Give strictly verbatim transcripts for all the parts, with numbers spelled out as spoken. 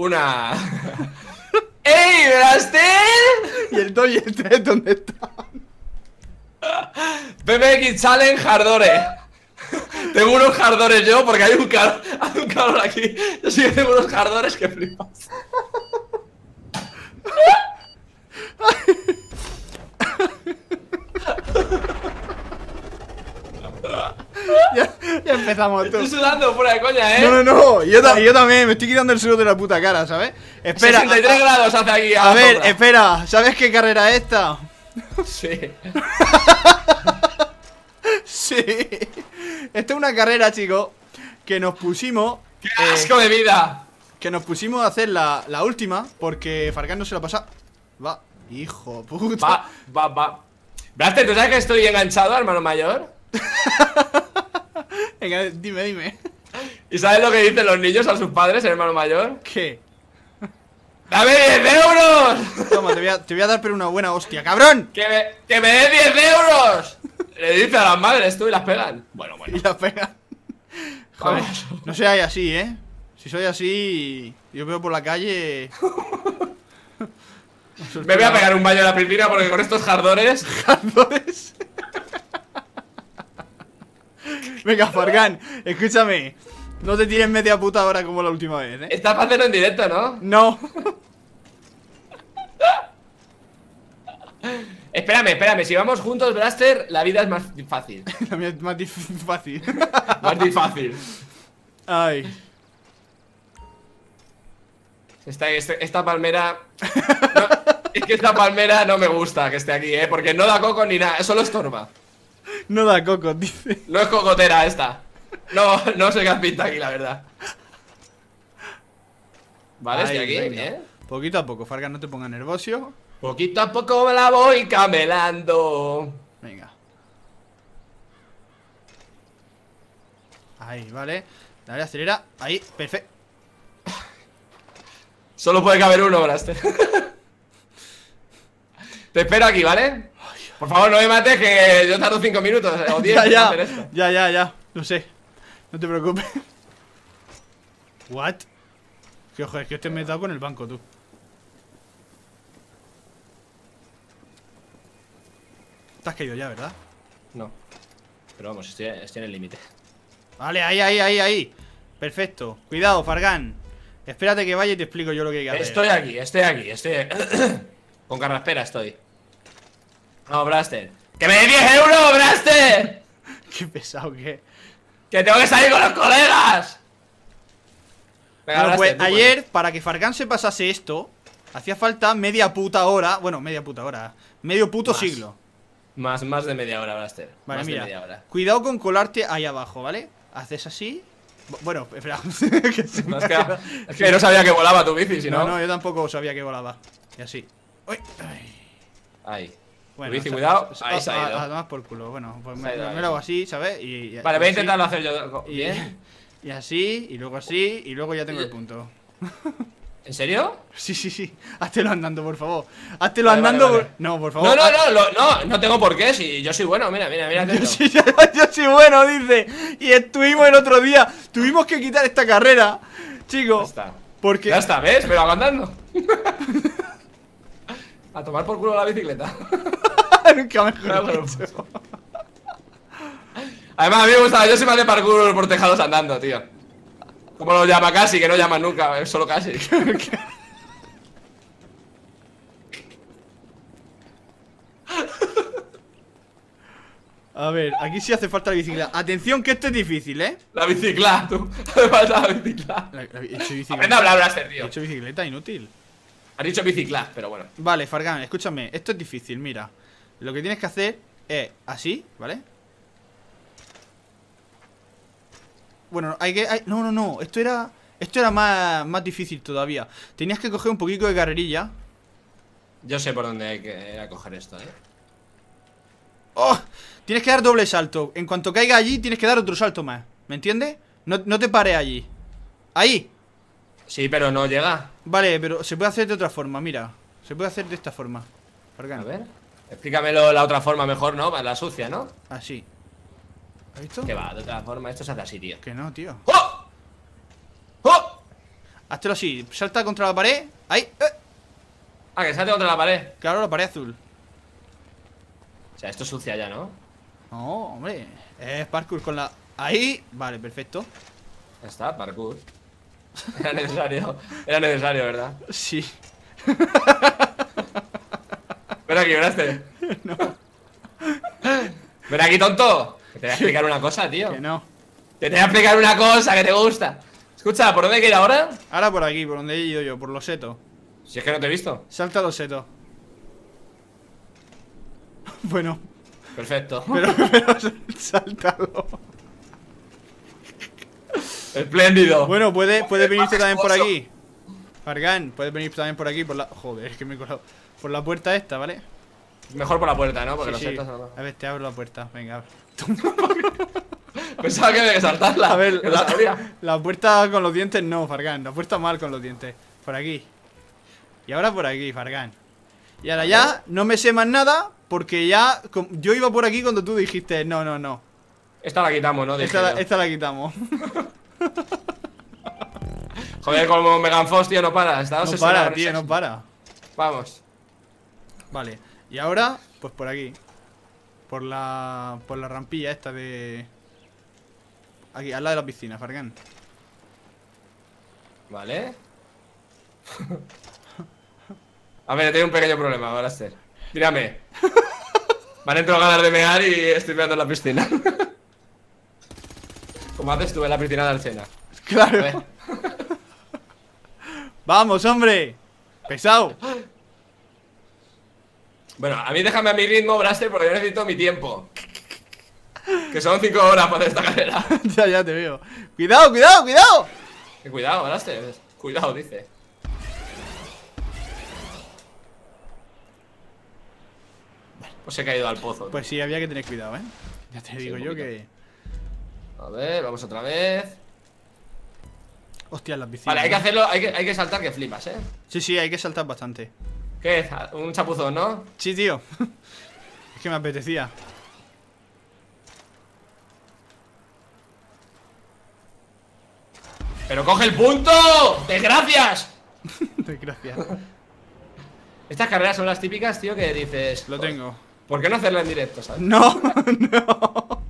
una. ¡Ey, BraxXter! Y el dos y el tres, ¿dónde están? P P X Challenge Hardore. Tengo unos hardores yo, porque hay un calor, hay un calor aquí. Yo sí que tengo unos hardores que flipas. Ya, ya empezamos. Estoy tú. sudando fuera de coña, eh. No, no, no. Yo, ta yo también me estoy quitando el sudor de la puta cara, ¿sabes? Espera. sesenta y tres grados hace aquí. A, a ver, sombra. espera. ¿Sabes qué carrera es esta? Sí. Sí. Esta es una carrera, chicos, que nos pusimos. ¡Qué eh, asco de vida! Que nos pusimos a hacer la, la última, porque Fargan no se la pasa. Va, hijo puta. Va, va, va. BraxXter, ¿tú sabes que estoy enganchado, hermano mayor? Venga, dime, dime. ¿Y sabes lo que dicen los niños a sus padres, hermano mayor? ¿Qué? ¡Dame diez euros! Toma, te voy a, te voy a dar pero una buena hostia, cabrón. ¡Que me, que me des diez euros! Le dice a las madres tú y las pegan. Bueno, bueno. Y las pegan. Joder, no seáis así, ¿eh? Si soy así, yo veo por la calle. Me voy a pegar un baño en la piscina porque con estos jardores. ¿Jardores? Venga, Fargan, escúchame. No te tires media puta ahora como la última vez, ¿eh? Estás haciendo en directo, ¿no? No. Espérame, espérame. Si vamos juntos, BraxXter, la vida es más fácil. La mía es más fácil. Más difícil. Ay. Esta, esta, esta palmera. No, es que esta palmera no me gusta que esté aquí, ¿eh? Porque no da coco ni nada. Solo estorba. No da coco, dice. No es cocotera esta. No, no sé qué pinta aquí, la verdad. Vale, estoy aquí, venga. ¿eh? Poquito a poco, Fargan, no te pongas nervioso. Poquito a poco me la voy camelando. Venga. Ahí, vale. Dale, acelera. Ahí, perfecto. Solo puede caber uno, BraxXter. Te espero aquí, ¿vale? Por favor, no me mates, que yo tardo cinco minutos o diez. ya, ya, ya, ya, ya, no sé. No te preocupes. What? Que ojo, es que este me he dado con el banco, tú. Te has caído ya, ¿verdad? No. Pero vamos, estoy, estoy en el límite. Vale, ahí, ahí, ahí, ahí. Perfecto. Cuidado, Fargan. Espérate que vaya y te explico yo lo que hay que hacer. Estoy aquí, estoy aquí, estoy aquí. Con carraspera estoy. No, BraxXter. ¡Que me dé diez euros, BraxXter! Qué pesado que. ¡Que tengo que salir con los colegas! Venga, bueno, BraxXter, pues ayer, puedes. para que Fargan se pasase esto, hacía falta media puta hora. Bueno, media puta hora. Medio puto más. siglo. Más, más de media hora, BraxXter. Vale, más mira. De media hora. Cuidado con colarte ahí abajo, ¿vale? Haces así. Bueno, espera. que se me quedado... Es que no sabía que volaba tu bici, si no. No, no, yo tampoco sabía que volaba. Y así. ¡Uy! Ahí. Bueno, bici, o sea, cuidado. Ahí se ha ido. A, a tomar por culo. Bueno, pues me, me lo hago así, ¿sabes? Y, y, vale, voy a intentarlo hacer yo. Bien. Y, y así, y luego así, y luego ya tengo el punto. ¿En serio? Sí, sí, sí. Háztelo andando, por favor. Háztelo vale, andando. Vale, vale. Por... No, por favor. No, no, no, lo, no, no tengo por qué. Si yo soy bueno, mira, mira, mira. Yo soy, yo, yo soy bueno, dice. Y estuvimos el otro día. Tuvimos que quitar esta carrera, chicos. Ya está. Porque... Ya está, ¿ves? Me lo hago andando. A tomar por culo la bicicleta. Nunca mejor dicho. Además, a mí me gusta. Yo soy más de parkour por tejados andando, tío. Como lo llama Casi, que no llama nunca, solo Casi. A ver, aquí sí hace falta la bicicleta. Atención, que esto es difícil, ¿eh? La bicicleta, tú. Hace falta la bicicleta. La, la, he hecho bicicleta. Aprende a hablar, BraxXter, tío. He hecho bicicleta, inútil. Has dicho bicicleta, pero bueno. Vale, Fargan, escúchame. Esto es difícil, mira. Lo que tienes que hacer es así, ¿vale? Bueno, hay que... Hay, no, no, no, esto era... Esto era más, más difícil todavía. Tenías que coger un poquito de carrerilla. Yo sé por dónde hay que coger esto, ¿eh? ¡Oh! Tienes que dar doble salto. En cuanto caiga allí, tienes que dar otro salto más. ¿Me entiendes? No, no te pares allí. ¡Ahí! Sí, pero no llega. Vale, pero se puede hacer de otra forma, mira. Se puede hacer de esta forma. Fargan. A ver, explícamelo la otra forma mejor, ¿no? La sucia, ¿no? Así. ¿Has visto? Que va, de otra forma, esto se hace así, tío. Que no, tío. ¡Oh! ¡Oh! Hazlo así, salta contra la pared. Ahí. Eh. Ah, que salte contra la pared. Claro, la pared azul. O sea, esto es sucia ya, ¿no? No, hombre. Es parkour con la... Ahí. Vale, perfecto. Ya está, parkour. Era necesario. Era necesario, ¿verdad? Sí. Ven aquí, lloraste. No. Ven aquí, tonto. Que te voy a explicar una cosa, tío. Que no. Que te voy a explicar una cosa que te gusta. Escucha, ¿por dónde hay que ir ahora? Ahora por aquí, por donde he ido yo, por los setos. Si es que no te he visto. Salta los setos. Bueno. Perfecto. Pero, pero sáltalo. Espléndido. Bueno, puedes puede venirte también por aquí. Fargan, puedes venir también por aquí por la... Joder, es que me he colado. Por la puerta esta, ¿vale? Mejor por la puerta, ¿no? Porque sí, los setos... Sí. No... A ver, te abro la puerta. Venga, pensaba que había que saltarla. A ver, la, la, la puerta con los dientes no, Fargan. La puerta mal con los dientes. Por aquí. Y ahora por aquí, Fargan. Y ahora ya no me sé más nada. Porque ya... Yo iba por aquí cuando tú dijiste no, no, no. Esta la quitamos, ¿no? Esta, esta la quitamos. Joder, como Megan Fox, tío, no para. Está no para, tío, no para. Vamos. Vale. Y ahora, pues por aquí. Por la... Por la rampilla esta de... Aquí, al lado de la piscina, Fargan. Vale. A ver, tengo un pequeño problema, Braxxter. Mírame. Me han entrado ganas de mear y estoy meando en la piscina. Como haces tú en la piscina de Alcena. Claro. Vamos, hombre. Pesado. Bueno, a mí déjame a mi ritmo, Braxxter, porque yo necesito mi tiempo. Que son cinco horas para esta carrera. Ya, ya te veo. Cuidado, cuidado, cuidado. Que cuidado, Braxxter. Cuidado, dice. Pues he caído al pozo. Pues sí, había que tener cuidado, ¿eh? Ya te sí, digo yo que... A ver, vamos otra vez. Hostia, las piscinas. Vale, hay que hacerlo, hay que, hay que saltar que flipas, ¿eh? Sí, sí, hay que saltar bastante. ¿Qué es? Un chapuzón, ¿no? Sí, tío. Es que me apetecía. ¡Pero coge el punto! ¡Desgracias! Desgracias. Estas carreras son las típicas, tío, que dices... Lo tengo. ¿Por qué no hacerlo en directo, sabes? No, no.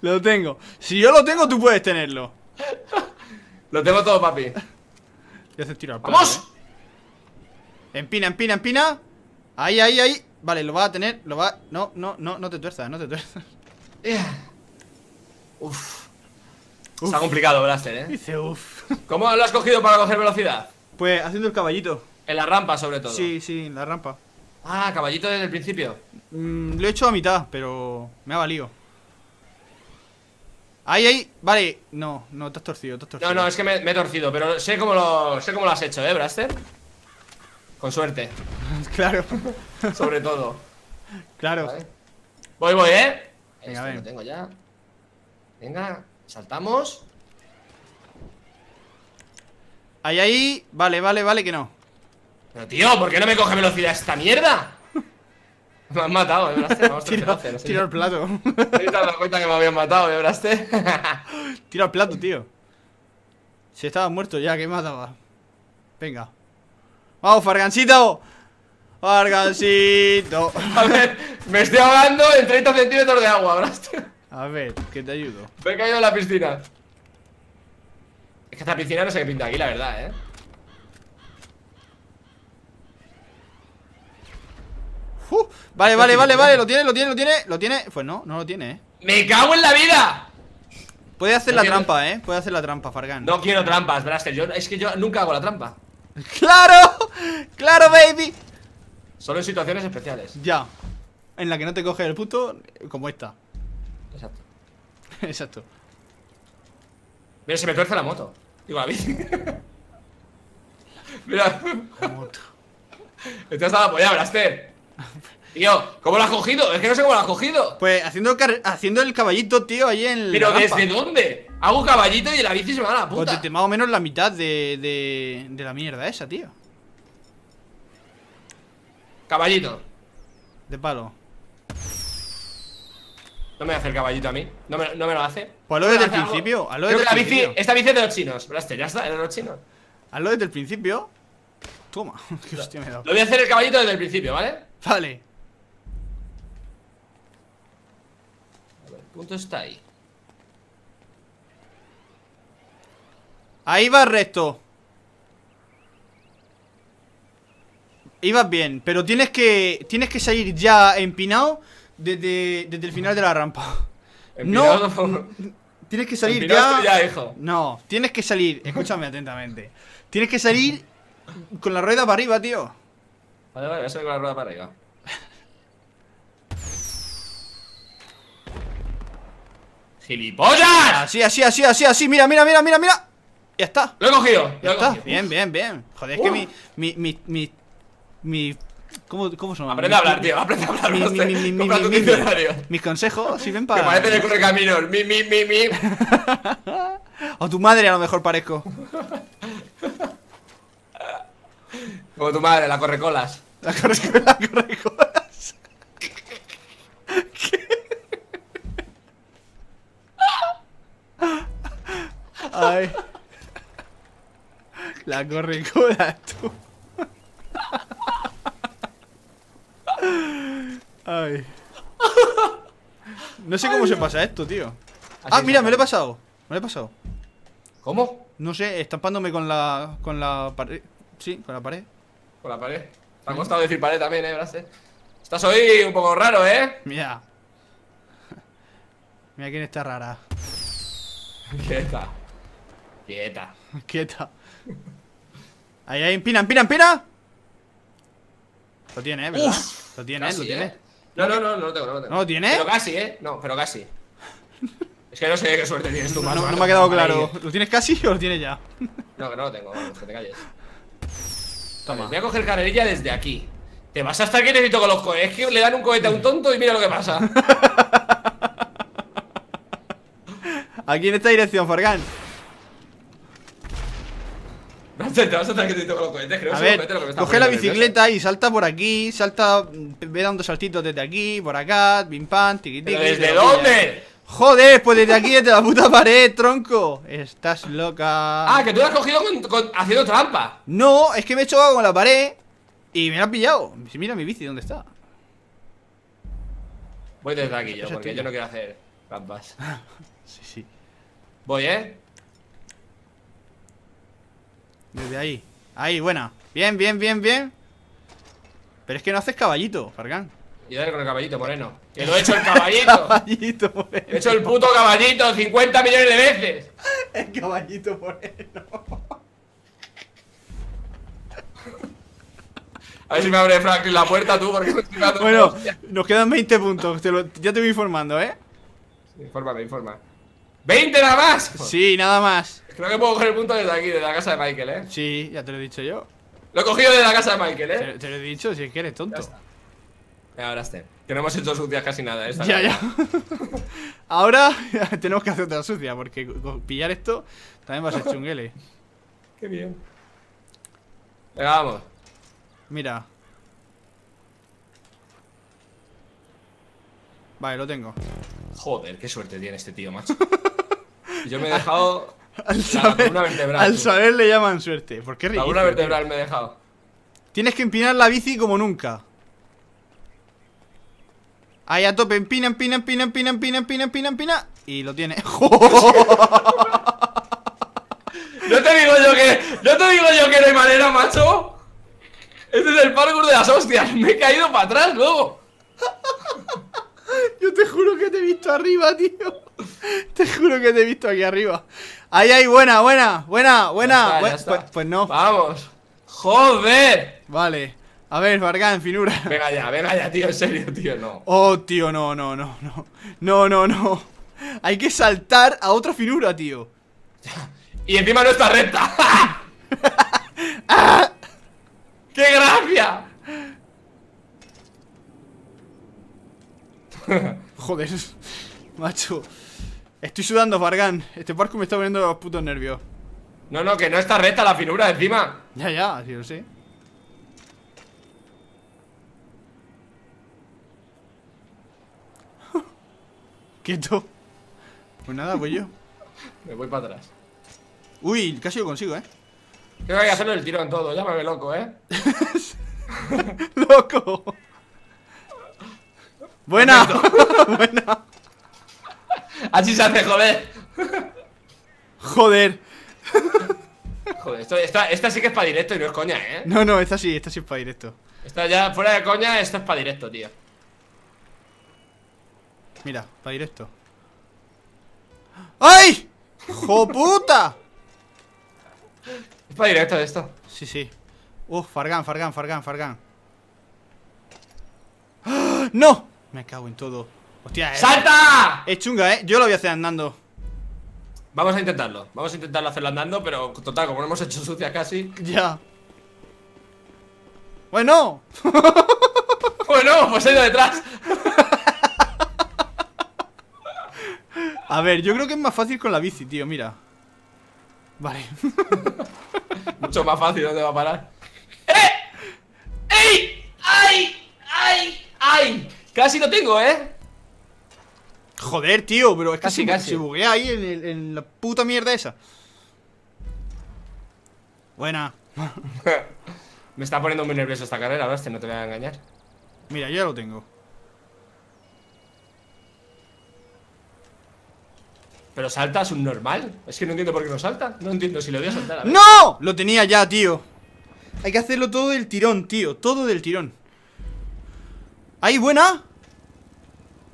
Lo tengo. Si yo lo tengo, tú puedes tenerlo. Lo tengo todo, papi. Ya se tira al plato. ¡Vamos! ¿Eh? Empina, empina, empina. Ahí, ahí, ahí. Vale, lo va a tener, lo va... No, no, no, no te tuerzas, no te tuerzas. Uff. Está complicado, Braxxter, ¿eh? Dice uff. ¿Cómo lo has cogido para coger velocidad? Pues haciendo el caballito. En la rampa, sobre todo. Sí, sí, en la rampa. Ah, caballito desde el principio. Mm, lo he hecho a mitad, pero me ha valido. Ahí, ahí. Vale. No, no, te has torcido, te has torcido. No, no, es que me, me he torcido, pero sé cómo lo, sé cómo lo has hecho, ¿eh, Braxxter? Con suerte. Claro. Sobre todo. Claro. Vale. Voy, voy, ¿eh? Venga, este lo tengo ya. Venga, saltamos. Ahí, ahí. Vale, vale, vale, que no. Pero tío, ¿por qué no me coge velocidad esta mierda? Me han matado, ¿eh, Braxxter? Vamos, tiro, trece, no sé tiro el plato. Ahorita me he dado cuenta que me habían matado, ¿eh, Braxxter? Tiro el plato, tío. Si estaba muerto ya, que mataba. Venga. ¡Vamos, Fargancito! ¡Fargancito! A ver, me estoy ahogando en treinta centímetros de agua, Braxxter. A ver, que te ayudo. Me he caído en la piscina. Es que esta piscina no sé qué pinta aquí, la verdad, ¿eh? Uh, vale, vale, vale, vale, lo tiene, lo tiene, lo tiene, lo tiene. Pues no, no lo tiene, eh. ¡Me cago en la vida! Puede hacer no la quiero... trampa, eh. Puede hacer la trampa, Fargan. No quiero trampas, Braxxter. Yo, es que yo nunca hago la trampa. ¡Claro! ¡Claro, baby! Solo en situaciones especiales. Ya. En la que no te coge el puto, como esta. Exacto. Exacto. Mira, se me tuerce la moto. Digo, la bici. Mira. La moto. Esto está la polla, Braxxter. Tío, ¿cómo lo has cogido? Es que no sé cómo lo has cogido. Pues haciendo, haciendo el caballito, tío, ahí en... ¿Pero desde dónde? Hago caballito y la bici se me va a la puta. Pues más o menos la mitad de, de, de la mierda esa, tío. Caballito. De palo. No me hace el caballito a mí. No me, no me lo hace. Pues hazlo desde el principio. Hazlo desde el principio. Esta bici es de los chinos. BraxXter, ya está, es de los chinos. Hazlo desde el principio. Toma. Qué hostia me he dado. Lo voy a hacer el caballito desde el principio, ¿vale? Vale. A ver, el punto está ahí. Ahí vas recto. Ibas bien, pero tienes que tienes que salir ya empinado desde, desde el final de la rampa. Empinado, no, no tienes que salir ya, ya hijo. No, tienes que salir, escúchame atentamente. Tienes que salir con la rueda para arriba, tío. Vale, vale, voy a salir con la rueda para arriba. ¡Gilipollas! Así, así, así, así, así, mira, mira, mira, mira, mira. Ya está. Lo he cogido. Ya está. Cogido. Bien, bien, bien. Joder, uh. es que mi... mi, mi, mi Mi... ¿Cómo, cómo son? Aprende a hablar, tío. Aprende a hablar. Mi, mi, mi, mi, mi, mi, mis consejos sirven para... Que parece de correcaminos. Mi, mi, mi, mi. O tu madre, a lo mejor parezco. Como tu madre, la correcolas. La correcolas. La correcolas. ¿Qué? Ay. La correcolas, tú. Ay. No sé cómo Ay, se pasa esto, tío. Ah, mira, me lo he pasado. Me lo he pasado. ¿Cómo? No sé, estampándome con la... Con la pared. Sí, con la pared. Con la pared. Te ha costado decir pared también, eh, BraxXter. Estás hoy un poco raro, eh. Mira. Mira quién está rara. Quieta. Quieta. Quieta. Ahí, ahí, empina, empina, empina. Lo tiene, ¿verdad? Uf, lo tiene, casi, lo tiene. Eh. No, no, no, no lo tengo, no lo tengo. ¿No lo tiene? Pero casi, ¿eh? No, pero casi. Es que no sé qué suerte tienes tú, mano. No, no me ha quedado claro. ¿Lo tienes casi o lo tienes ya? No, que no lo tengo, vamos, que te calles. Toma. Vale, voy a coger carrerilla desde aquí. Te vas hasta aquí necesito con los cohetes. Es que le dan un cohete a un tonto y mira lo que pasa. Aquí en esta dirección, Fargan. Te vas a tener que te con los cohetes, creo. A ver, cohetes, lo que me coge la bicicleta nervioso. Y salta por aquí, salta, ve dando saltitos desde aquí, por acá, pim pam, tiquitiqui. ¿Desde dónde? Joder, pues desde aquí, desde la puta pared, tronco. Estás loca. Ah, que tú lo has cogido con, con, haciendo trampa. No, es que me he chocado con la pared y me la has pillado. Mira mi bici, ¿dónde está? Voy desde aquí yo, porque yo no quiero hacer trampas. Sí, sí. Voy, ¿eh? Desde ahí. Ahí, buena. Bien, bien, bien, bien. Pero es que no haces caballito, Fargan. Y dale con el caballito, moreno. Que lo he hecho el caballito. Caballito moreno. He hecho el puto caballito cincuenta millones de veces. El caballito moreno. A ver si me abre Franklin la puerta tú, porque bueno, nos quedan veinte puntos. Te lo, ya te voy informando, ¿eh? Infórmame, informa. ¡veinte nada más! Sí, nada más. Creo que puedo coger el punto desde aquí, desde la casa de Michael, ¿eh? Sí, ya te lo he dicho yo. Lo he cogido desde la casa de Michael, ¿eh? Te, te lo he dicho, si es que eres tonto. Ya ahora está. Que no hemos hecho sucias casi nada, ¿eh? Ya, cara. ya. Ahora tenemos que hacer otra sucia, porque pillar esto también va a ser chunguele. Qué bien. Venga, vamos. Mira. Vale, lo tengo. Joder, qué suerte tiene este tío, macho. Yo me he dejado... Al saber, vertebral, al saber le llaman suerte. ¿Por qué rico? Una vertebral me he dejado. Tienes que empinar la bici como nunca. Ahí a tope, empina, empina, empina, empina, empina, empina, empina, empina. Y lo tiene. No te digo yo que. No te digo yo que no hay manera, macho. Este es el parkour de las hostias. Me he caído para atrás, luego. Yo te juro que te he visto arriba, tío. Te juro que te he visto aquí arriba. Ahí, ahí, buena, buena, buena, buena. Ya está, ya está. Pues, pues no. Vamos. Joder. Vale. A ver, Fargan, finura. Venga ya, venga ya, tío, en serio, tío, no. Oh, tío, no, no, no, no. No, no, no. Hay que saltar a otra finura, tío. Y encima no está recta. ¡Qué gracia! Joder, macho. Estoy sudando, Fargan. Este parkour me está poniendo los putos nervios. No, no, que no está recta la finura encima. Ya, ya, sí lo sé. Quieto. Pues nada, voy yo. Me voy para atrás. Uy, casi lo consigo, eh. Creo que hay que hacerlo el tirón todo, llámame loco, eh. ¡Loco! ¡Buena! ¡Buena! Así se hace, joder. Joder. Joder, esto, esta, esta sí que es para directo y no es coña, eh. No, no, esta sí, esta sí es para directo. Esta ya, fuera de coña, esta es para directo, tío. Mira, para directo. ¡Ay! ¡Joputa! Es para directo esto. Sí, sí. Uf, Fargan, Fargan, Fargan, Fargan. ¡Ah! ¡No! Me cago en todo. ¡Hostia! ¡Salta! Es chunga, eh. Yo lo voy a hacer andando. Vamos a intentarlo. Vamos a intentarlo hacerlo andando, pero total, como lo hemos hecho sucia casi. Ya. Bueno. Bueno, pues he ido detrás. A ver, yo creo que es más fácil con la bici, tío, mira. Vale. Mucho más fácil, ¿dónde va a parar? ¡Eh! ¡Ey! ¡Ay! ¡Ay! ¡Ay! Casi lo tengo, ¿eh? Joder, tío, pero es que casi, se, casi. se buguea ahí en, el, en la puta mierda esa. Buena. Me está poniendo muy nervioso esta carrera, ¿verdad? No te voy a engañar. Mira, yo ya lo tengo. ¿Pero salta es un normal? Es que no entiendo por qué no salta. No entiendo si lo voy a saltar. A ver. ¡No! Lo tenía ya, tío. Hay que hacerlo todo del tirón, tío. Todo del tirón. ¡Ahí, buena!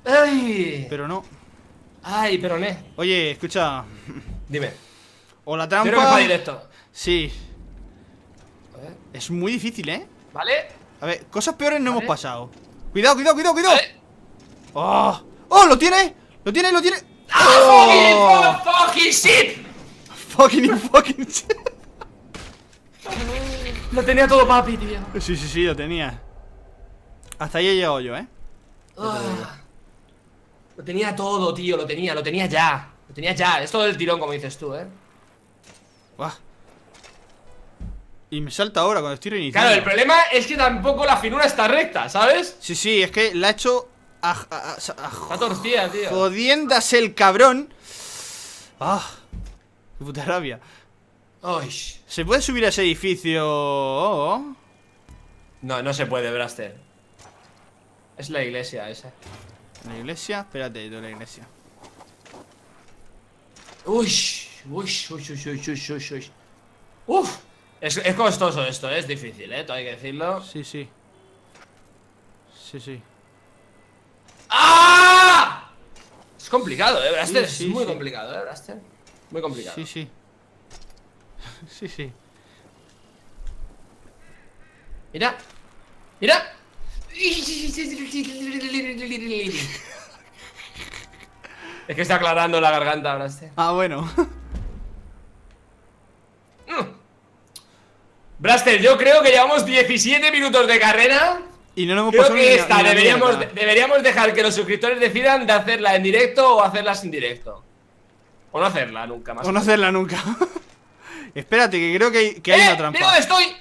¡Ay! Pero no. ¡Ay, pero no! Oye, escucha. Dime. O la trampa. Creo que para directo. Sí. A ver. Es muy difícil, ¿eh? Vale. A ver, cosas peores no vale. hemos pasado. Cuidado, cuidado, cuidado, cuidado. Vale. ¡Oh! ¡Oh! ¡Lo tiene! ¡Lo tiene, lo tiene! ¡Ah, oh. fucking, fucking shit! Fucking fucking shit. Lo tenía todo, papi, tío. Sí, sí, sí, lo tenía. Hasta ahí he llegado yo, eh. Oh. Lo tenía todo, tío, lo tenía, lo tenía ya. Lo tenía ya, es todo el tirón, como dices tú, eh. Uah. Y me salta ahora cuando estoy reiniciando. Claro, el problema es que tampoco la finura está recta, ¿sabes? Sí, sí, es que la he hecho. A, a, a, a, a torcida, tío. Jodiéndase el cabrón. ¡Ah! ¡Qué puta rabia! Ay. ¿Se puede subir a ese edificio? Oh. No, no se puede, Braxxter. Es la iglesia esa. La iglesia, espérate, de la iglesia. Uy, uy, uy, uy, uy, uy, uy. Uf, es, es costoso esto, ¿eh? Es difícil, eh, todo hay que decirlo. Sí, sí. Sí, sí. ¡Ah! Es complicado, eh, Braxxter. Sí, sí, es muy sí. complicado, eh, Braxxter. Muy complicado. Sí, sí. Sí, sí. Mira. Mira. Es que está aclarando la garganta, Braxxter. Ah, bueno. Braxxter, yo creo que llevamos diecisiete minutos de carrera. Y no nos hemos Creo que esta, una, deberíamos, una deberíamos dejar que los suscriptores decidan de hacerla en directo o hacerla sin directo. O no hacerla nunca más. O no hacerla nunca. Espérate, que creo que hay, que ¿Eh? hay una trampa. ¡Mira dónde estoy!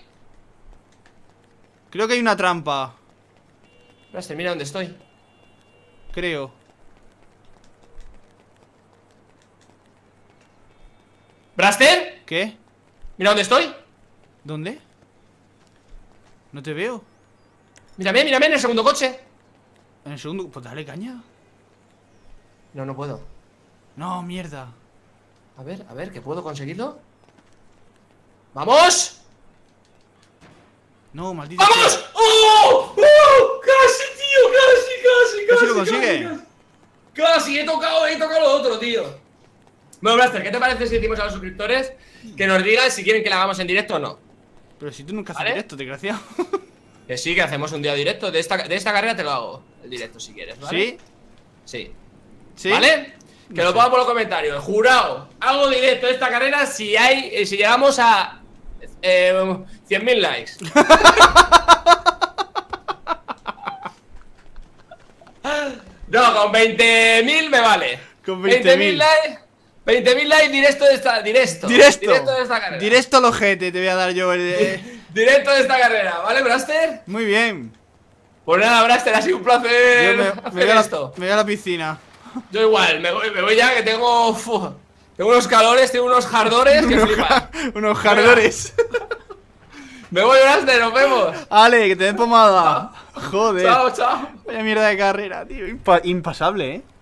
Creo que hay una trampa. Braxxter, mira dónde estoy. Creo. ¿Braxxter? ¿Qué? Mira dónde estoy. ¿Dónde? No te veo. Mírame, mírame en el segundo coche. En el segundo... Pues dale caña. No, no puedo. No, mierda. A ver, a ver, que puedo conseguirlo. ¡Vamos! No, maldito. ¡Vamos! Tío. ¡Oh! ¡Oh! ¡Casi, tío! ¡Casi, casi, casi! ¿Casi lo consigue? Casi, casi. casi, he tocado, he tocado lo otro, tío. Bueno, Braxxter, ¿qué te parece si decimos a los suscriptores que nos digan si quieren que la hagamos en directo o no? Pero si tú nunca haces ¿Vale? directo, desgraciado. Que sí, que hacemos un día directo. De esta, de esta carrera te lo hago el directo si quieres, ¿vale? ¿Sí? Sí. ¿Vale? No que sé. Lo ponga por los comentarios. Jurado, hago directo de esta carrera si hay si llegamos a eh, cien mil likes. No, con veinte mil me vale. Con veinte mil likes. veinte mil likes directo de esta directo. Directo. Directo de esta carrera. Directo al ojete te voy a dar yo el de... Directo de esta carrera, ¿vale, Braxxter? Muy bien. Pues nada, Braxxter, ha sido un placer. Yo me, me, voy a la, me voy a la piscina. Yo igual, me voy, me voy ya que tengo... Uf, tengo unos calores, tengo unos jardores que flipan. Unos jardores. Me voy, Braxxter, nos vemos. Ale, que te den pomada. Joder. Chao, chao. Vaya mierda de carrera, tío. Impa impasable, eh.